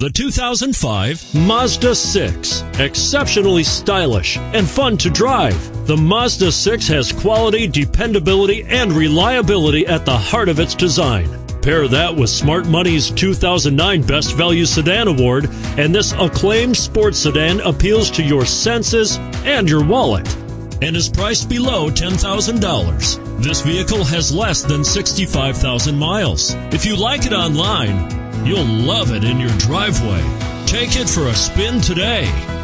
The 2005 Mazda 6. Exceptionally stylish and fun to drive, the Mazda 6 has quality, dependability, and reliability at the heart of its design. Pair that with Smart Money's 2009 Best Value Sedan Award, and this acclaimed sports sedan appeals to your senses and your wallet, and is priced below $10,000. This vehicle has less than 65,000 miles. If you like it online, you'll love it in your driveway. Take it for a spin today.